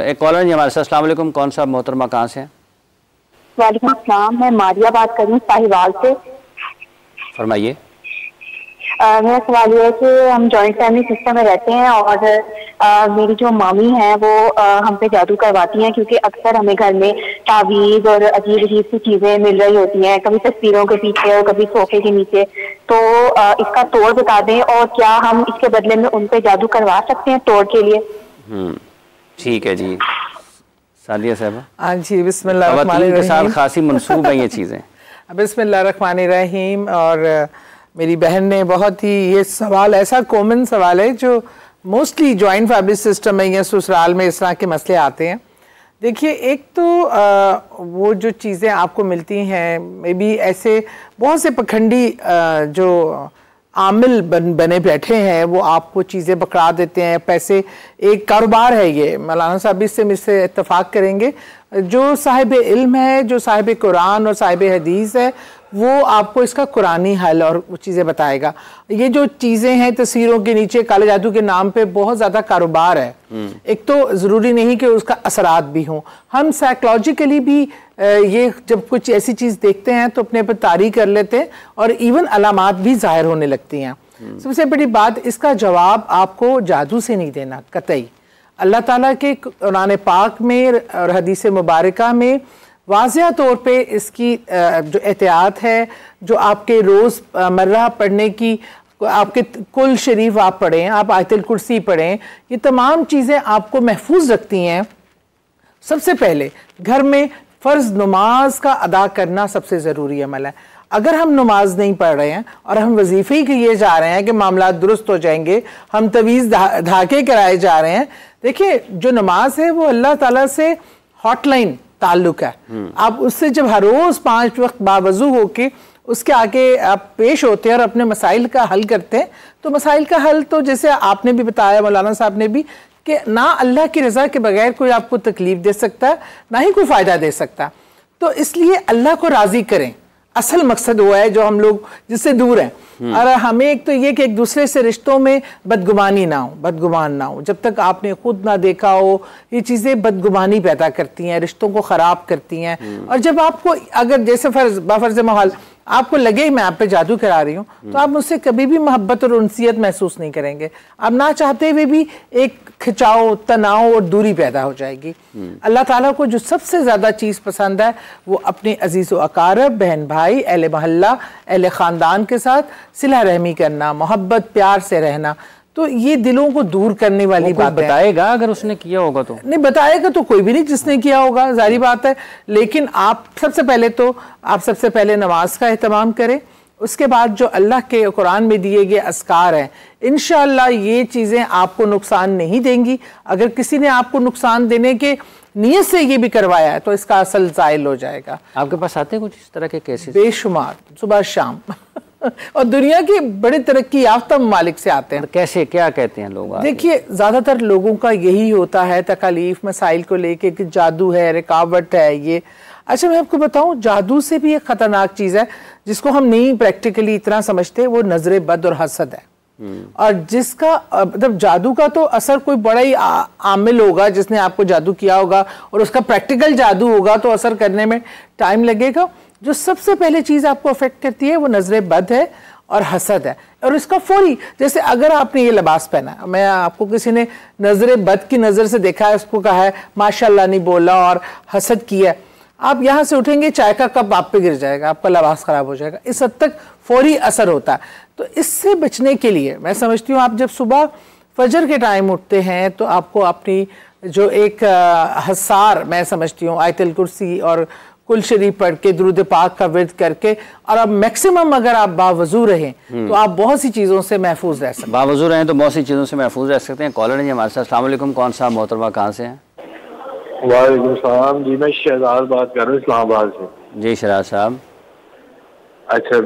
एक कॉलर जी हमारे साथ। अस्सलाम वालेकुम, कौन सा मोहतरमा कहाँ से हैं? वालेकुम अस्सलाम, मैं मारिया बात कर रही हूँ साहिवाल से। फरमाइए। मेरा सवाल ये है कि हम जॉइंट फैमिली सिस्टम में रहते हैं और मेरी जो मामी हैं वो हम पे जादू करवाती हैं, क्योंकि अक्सर हमें घर में तावीज़ और अजीब अजीब सी चीज़ें मिल रही होती हैं, कभी तस्वीरों के पीछे और कभी सोफे के नीचे। तो इसका तोड़ बता दें और क्या हम इसके बदले में उन पे जादू करवा सकते हैं तोड़ के लिए? ठीक है जी, सादिया साहबा जी बिस्मिल्लाह। खासी मनसूब है ये चीज़ें। बिस्मिल्लाह रहमान रहीम। और मेरी बहन ने बहुत ही ये सवाल ऐसा कॉमन सवाल है जो मोस्टली जॉइंट फैमिली सिस्टम में या ससुराल में इस तरह के मसले आते हैं। देखिए, एक तो वो जो चीज़ें आपको मिलती हैं, मे बी ऐसे बहुत से पखंडी जो आमिल बने बैठे हैं, वो आपको चीज़ें बकरा देते हैं। पैसे एक कारोबार है ये, मौलाना साहब इससे मुझसे इत्तफाक करेंगे। जो साहिब इल्म है, जो साहिब कुरान और साहिब हदीस है, वो आपको इसका कुरानी हल और वो चीज़ें बताएगा। ये जो चीज़ें हैं तस्वीरों के नीचे काले जादू के नाम पे बहुत ज़्यादा कारोबार है। एक तो ज़रूरी नहीं कि उसका असरात भी हों। हम साइकोलॉजिकली भी ये जब कुछ ऐसी चीज़ देखते हैं तो अपने पर तारी कर लेते हैं और इवन अलामात भी ज़ाहिर होने लगती हैं। सबसे बड़ी बात, इसका जवाब आपको जादू से नहीं देना कतई। अल्लाह ताला के कुरान पाक में और हदीस मुबारका में वाज़िया तौर पे इसकी जो एहतियात है, जो आपके रोज़मर्रा पढ़ने की, आपके कुल शरीफ आप पढ़ें, आप आयतुल कुर्सी पढ़ें, ये तमाम चीज़ें आपको महफूज रखती हैं। सबसे पहले घर में फ़र्ज़ नमाज का अदा करना सबसे ज़रूरी अमल है। अगर हम नमाज नहीं पढ़ रहे हैं और हम वजीफ़े ही किए जा रहे हैं कि मामला दुरुस्त हो जाएंगे, हम तवीज़ धाके कराए जा रहे हैं। देखिए, जो नमाज है वो अल्लाह ताला से हॉटलाइन ताल्लुक है। आप उससे जब हर रोज़ 5 वक्त बावजू होके उसके आगे आप पेश होते हैं और अपने मसाइल का हल करते हैं, तो मसाइल का हल तो जैसे आपने भी बताया, मौलाना साहब ने भी, कि ना अल्लाह की रज़ा के बगैर कोई आपको तकलीफ़ दे सकता है, ना ही कोई फ़ायदा दे सकता। तो इसलिए अल्लाह को राज़ी करें, असल मकसद हुआ है जो हम लोग जिससे दूर हैं। और हमें एक तो ये कि एक दूसरे से रिश्तों में बदगुमानी ना हो, बदगुमान ना हो। जब तक आपने खुद ना देखा हो, ये चीज़ें बदगुमानी पैदा करती हैं, रिश्तों को ख़राब करती हैं। और जब आपको अगर जैसे बाफर्ज माहौल आपको लगे मैं आप पे जादू करा रही हूँ, तो आप मुझसे कभी भी मोहब्बत और उनसियत महसूस नहीं करेंगे। आप ना चाहते हुए भी एक खिंचाव, तनाव और दूरी पैदा हो जाएगी। अल्लाह ताला को जो सबसे ज़्यादा चीज़ पसंद है वो अपने अजीज़ व अकारब, बहन भाई, अहले मोहल्ला, अहले ख़ानदान के साथ सिला रहमी करना, मोहब्बत प्यार से रहना। तो ये दिलों को दूर करने वाली बात बताएगा अगर उसने किया होगा तो। नहीं बताएगा तो कोई भी नहीं जिसने किया होगा, जारी बात है। लेकिन आप सबसे पहले तो नमाज का अहतमाम करें। उसके बाद जो अल्लाह के कुरान में दिए गए अस्कार हैं, इंशाअल्लाह ये चीज़ें आपको नुकसान नहीं देंगी। अगर किसी ने आपको नुकसान देने के नीयत से ये भी करवाया है तो इसका असल ज़ाइल हो जाएगा। आपके पास आते कुछ इस तरह के केसेस? बेशुमार, सुबह शाम, और दुनिया के बड़े तरक्की याफ्ता ममालिक से आते हैं। कैसे, क्या कहते हैं लोग? देखिए, ज़्यादातर लोगों का यही होता है तकलीफ मसाइल को लेके कि जादू है, रिकावट है ये। अच्छा, मैं आपको बताऊं, जादू से भी एक ख़तरनाक चीज़ है जिसको हम नहीं प्रैक्टिकली इतना समझते, वो नजर बद और हसद है। और जिसका मतलब जादू का तो असर कोई बड़ा ही आमिल होगा जिसने आपको जादू किया होगा, और उसका प्रैक्टिकल जादू होगा तो असर करने में टाइम लगेगा। जो सबसे पहले चीज़ आपको अफेक्ट करती है वो नज़र बद है और हसद है। और इसका फौरी, जैसे अगर आपने ये लिबास पहना, मैं आपको किसी ने नज़र बद की नज़र से देखा है, उसको कहा है माशाल्लाह नहीं बोला और हसद किया, आप यहाँ से उठेंगे चाय का कप आप पे गिर जाएगा, आपका लिबास ख़राब हो जाएगा। इस हद तक फौरी असर होता है। तो इससे बचने के लिए मैं समझती हूँ, आप जब सुबह फजर के टाइम उठते हैं तो आपको अपनी जो एक हसार, मैं समझती हूँ आयतुल कुर्सी और कुल शरीफ पढ़ के दुरूद पाक का विर्द करके, और अब मैक्सिमम अगर आप बावजूद रहें तो आप बहुत सी चीज़ों से महफूज रह सकते हैं। बावजूद रहें तो बहुत सी चीज़ों से महफूज रह सकते हैं। कॉलर जी हमारे साथ। अस्सलाम वालेकुम, कौन सा मोहतरमा कहाँ से हैं? वालेकुम सलाम जी, मैं शहजाद बात कर रहा हूँ इस्लामाबाद से। जी शहजाद साहब। अच्छा,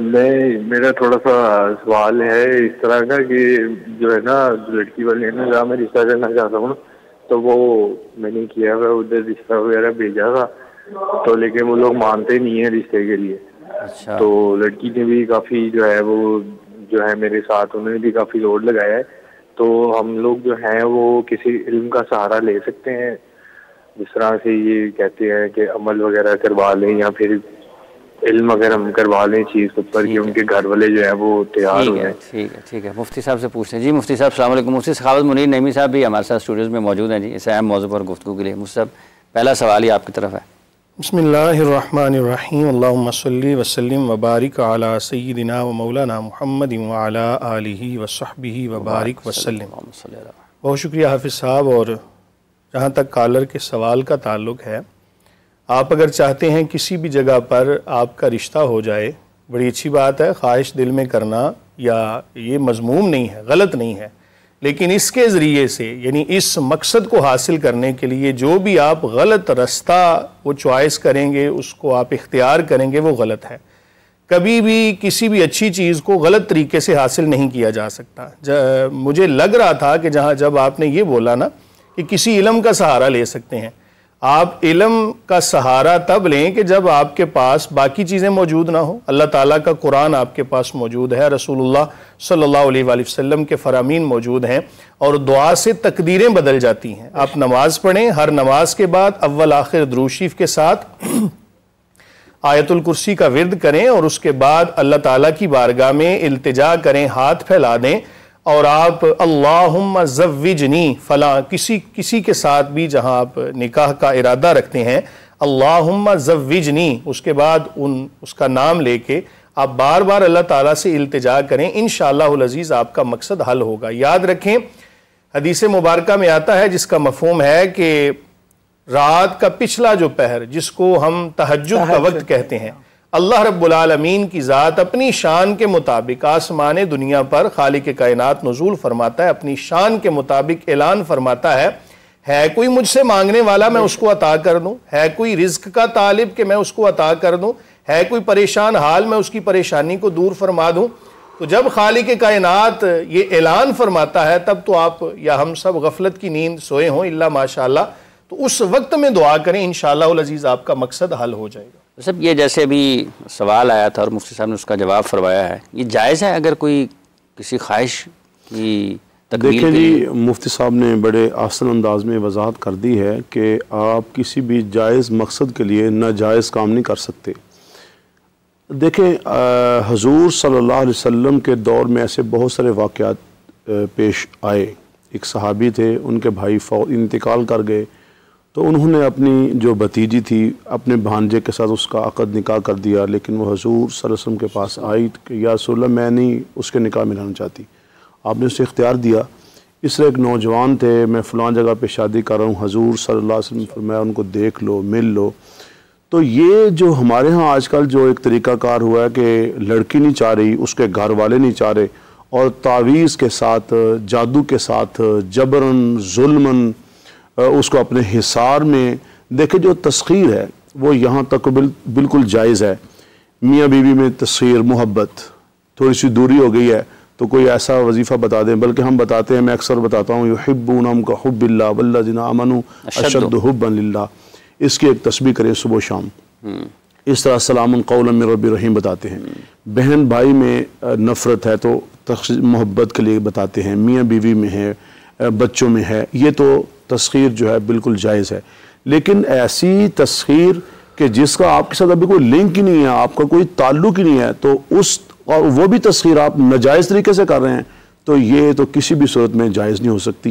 मेरा थोड़ा सा सवाल है इस तरह का कि जो है ना, लड़की वाले ना, जहाँ मैं रिश्ता करना चाहता हूँ तो वो मैंने किया हुआ, उधर रिश्ता वगैरह भेजा था तो, लेकिन वो लोग मानते नहीं है रिश्ते के लिए। अच्छा। तो लड़की ने भी काफ़ी जो है वो जो है मेरे साथ, उन्होंने भी काफ़ी लोड लगाया है। तो हम लोग जो हैं वो किसी इल्म का सहारा ले सकते हैं जिस तरह से ये कहते हैं कि अमल वगैरह करवा लें या फिर इल्म अगर हम करवा लें चीज़ पर कि उनके घर वाले जो है वो तैयार हो जाए। ठीक है, ठीक है, मुफ्ती साहब से पूछते हैं। जी मुफ्ती साहब अस्सलाम वालेकुम। मुफ्ती सखावत मुनीर नईमी साहब भी हमारे साथ स्टूडियोज़ में मौजूद हैं जी इस अहम मौजू पर गुफ्तगू के लिए। मुफ्ती साहब पहला सवाल ही आपकी तरफ है। बिस्मिल्लाहिर्रहमानिर्रहीम अल्लाहुम्मा सल्ली वसल्लिम वबारिक अला सय्यिदिना व मौलाना मुहम्मदिन व अला आलिही व सहबिही वबारिक वसल्लिम। बहुत शुक्रिया हाफिज़ साहब। और जहाँ तक कॉलर के सवाल का ताल्लुक है, आप अगर चाहते हैं किसी भी जगह पर आपका रिश्ता हो जाए, बड़ी अच्छी बात है, ख्वाहिश दिल में करना या ये मज़मूम नहीं है, गलत नहीं है, लेकिन इसके ज़रिए से यानी इस मकसद को हासिल करने के लिए जो भी आप गलत रास्ता वो चॉइस करेंगे, उसको आप इख्तियार करेंगे, वो गलत है। कभी भी किसी भी अच्छी चीज़ को गलत तरीके से हासिल नहीं किया जा सकता। मुझे लग रहा था कि जहाँ जब आपने ये बोला ना कि किसी इलम का सहारा ले सकते हैं, आप इलम का सहारा तब लें कि जब आपके पास बाकी चीज़ें मौजूद ना हो। अल्लाह ताला का कुरान आपके पास मौजूद है, रसूलुल्लाह सल्लल्लाहु अलैहि वसल्लम के फरामीन मौजूद हैं, और दुआ से तकदीरें बदल जाती हैं। आप नमाज़ पढ़ें, हर नमाज के बाद अव्वल आखिर दुरूद शरीफ के साथ आयतुल कुर्सी का विर्द करें और उसके बाद अल्लाह ताला की बारगाह में इल्तिजा करें, हाथ फैला दें और आप अल्लाहुम्मा ज़व्विजनी फला किसी के साथ भी जहाँ आप निकाह का इरादा रखते हैं, अल्लाहुम्मा ज़व्विजनी, उसके बाद उसका नाम लेके आप बार बार अल्लाह ताला से इल्तिजा करें। इंशाअल्लाहुल अज़ीज़ आपका मकसद हल होगा। याद रखें हदीस मुबारक में आता है जिसका मफ़हूम है कि रात का पिछला जो पहर जिसको हम तहज्जुद का वक्त कहते हैं, अल्लाह रब्बुल आलमीन की ज़ात अपनी शान के मुताबिक आसमान दुनिया पर खालिक कायनात नज़ूल फरमाता है, अपनी शान के मुताबिक ऐलान फरमाता है कोई मुझसे मांगने वाला मैं उसको अता कर दूँ, है कोई रिज्क का तालिब कि मैं उसको अता कर दूँ, है कोई परेशान हाल मैं उसकी परेशानी को दूर फरमा दूँ। तो जब खालिक कायनात ये ऐलान फरमाता है तब तो आप या हम सब गफलत की नींद सोए हों इल्ला माशाअल्लाह, तो उस वक्त में दुआ करें, इंशाअल्लाहुल अज़ीज़ आपका मकसद हल हो जाएगा। सब ये जैसे अभी सवाल आया था और मुफ्ती साहब ने उसका जवाब फरमाया है, ये जायज़ है अगर कोई किसी ख्वाहिश की तकमील? देखिए जी मुफ्ती साहब ने बड़े आसान अंदाज में वजाहत कर दी है कि आप किसी भी जायज़ मकसद के लिए नाजायज़ काम नहीं कर सकते। देखें हुजूर सल्लल्लाहु अलैहि वसल्लम के दौर में ऐसे बहुत सारे वाक़यात पेश आए। एक सहाबी थे, उनके भाई इंतकाल कर गए, तो उन्होंने अपनी जो भतीजी थी अपने भांजे के साथ उसका अक़द निकाह कर दिया, लेकिन वो हुज़ूर सल्लल्लाहु अलैहि वसल्लम के पास आई कि या रसूल अल्लाह मैं नहीं उसके निकाह में रहना चाहती। आपने उसे इख्तियार दिया। इस तरह एक नौजवान थे, मैं फ़लाँ जगह पे शादी कर रहा हूँ, हुज़ूर सल्लल्लाहु अलैहि वसल्लम फरमाया उनको देख लो, मिल लो। तो ये जो हमारे यहाँ आजकल जो एक तरीक़ाकार हुआ है कि लड़की नहीं चाह रही, उसके घर वाले नहीं चाह रहे, और तावीज़ के साथ, जादू के साथ, जबरन जुल्मन उसको अपने हिसार में देखे, जो तस्खीर है वो यहाँ तक बिल्कुल जायज़ है। मियाँ बीवी में तस्खीर, मोहब्बत, थोड़ी सी दूरी हो गई है तो कोई ऐसा वजीफ़ा बता दें, बल्कि हम बताते हैं, मैं अक्सर बताता हूँ, युहिब्बुनहुम का हुब्बिल्लाह वल्लज़ीना आमनू अशद्दु हुब्बन लिल्लाह, इसकी एक तस्बीह करें सुबह शाम। इस तरह सलामुन कौलन मिर रब्बिर रहीम बताते हैं। बहन भाई में नफ़रत है तो मोहब्बत के लिए बताते हैं, मियाँ बीवी में है, बच्चों में है, ये तो तस्खीर जो है बिल्कुल जायज़ है। लेकिन ऐसी तस्खीर कि जिसका आपके साथ अभी कोई लिंक ही नहीं है, आपका कोई ताल्लुक ही नहीं है, तो उस और वो भी तस्खीर आप नाजायज़ तरीके से कर रहे हैं, तो ये तो किसी भी सूरत में जायज़ नहीं हो सकती।